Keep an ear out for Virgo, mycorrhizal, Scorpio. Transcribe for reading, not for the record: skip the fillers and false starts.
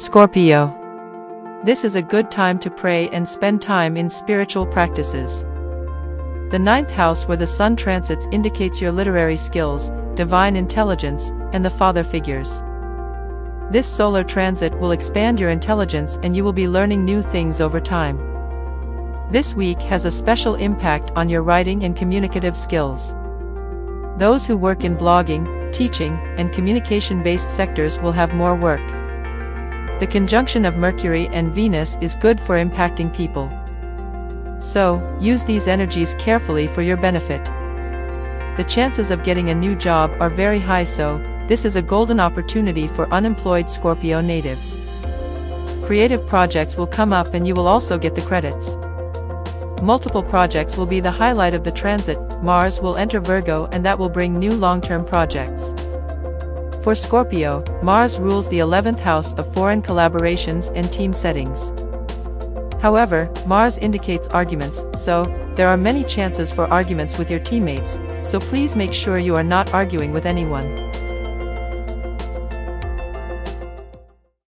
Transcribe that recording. Scorpio. This is a good time to pray and spend time in spiritual practices. The ninth house where the sun transits indicates your literary skills, divine intelligence, and the father figures. This solar transit will expand your intelligence and you will be learning new things over time. This week has a special impact on your writing and communicative skills. Those who work in blogging, teaching, and communication-based sectors will have more work. The conjunction of Mercury and Venus is good for impacting people. So, use these energies carefully for your benefit. The chances of getting a new job are very high, so this is a golden opportunity for unemployed Scorpio natives. Creative projects will come up and you will also get the credits. Multiple projects will be the highlight of the transit. Mars will enter Virgo and that will bring new long-term projects. For Scorpio, Mars rules the 11th house of foreign collaborations and team settings. However, Mars indicates arguments, so there are many chances for arguments with your teammates, so please make sure you are not arguing with anyone.